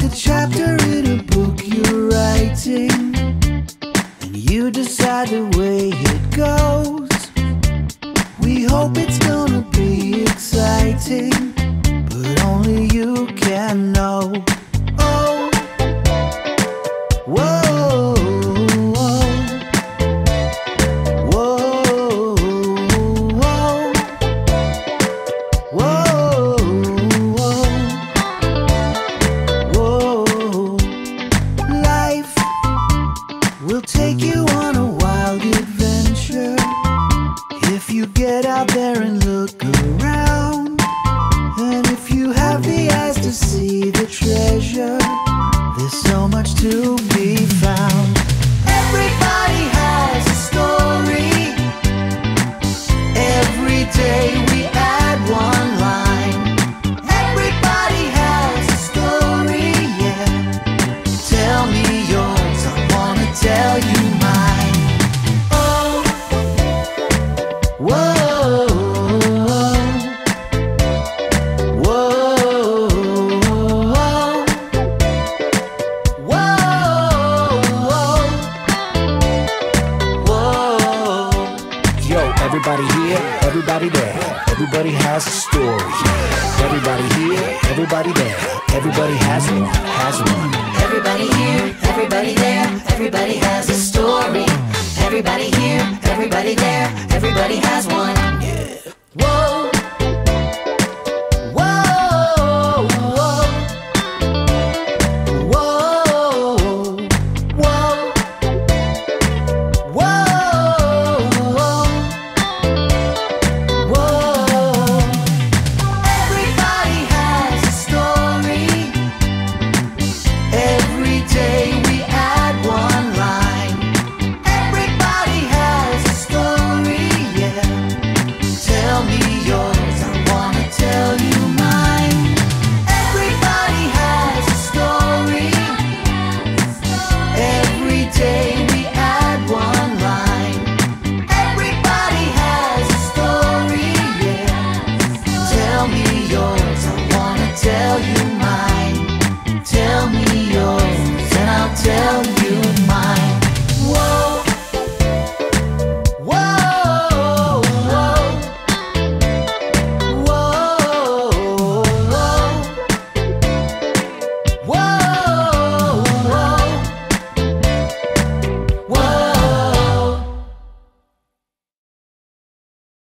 like a chapter in a book you're writing, and you decide the way it goes. We hope it's gonna be exciting, but only you can know. Oh, whoa. Everybody has a story. Everybody here, everybody there, everybody has one.